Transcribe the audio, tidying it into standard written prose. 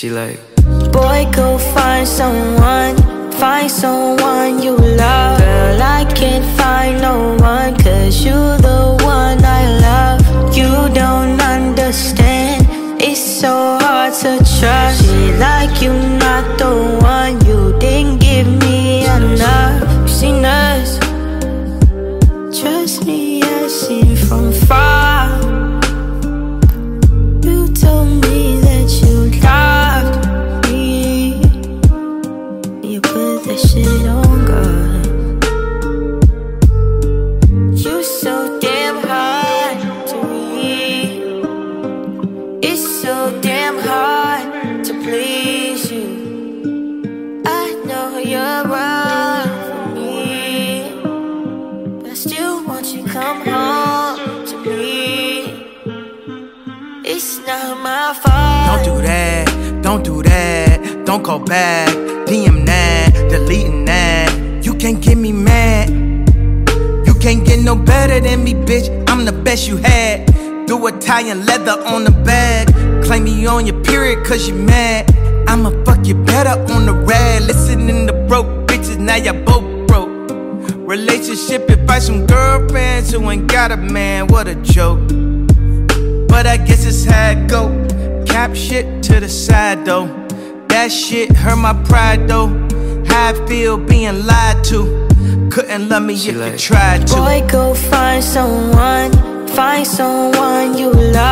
she like, boy, go find someone you love. Girl, I can't find no one, cause you're the one I love. You don't understand, it's so hard to trust. She like, you not the one, you didn't give me enough. You've seen us, trust me, I've seen from far. You told me that you loved me, you put that shit on God. You're so damn hard to me, it's so damn hard to please you. I know you're wrong for me, but I still want you to come home to me. It's not my fault. Don't do that, don't do that. Don't call back, DM that, deleting that. You can't get me mad, you can't get no better than me, bitch. I'm the best you had. Do Italian leather on the bag, claim me on your period cause you mad. I'ma fuck you better on the rag. Listening to broke bitches, now y'all both broke. Relationship advice from girlfriends who ain't got a man, what a joke. But I guess it's how it go. Cap shit to the side though, that shit hurt my pride though. How I feel being lied to, couldn't love me if you tried to. Boy, go find someone you love.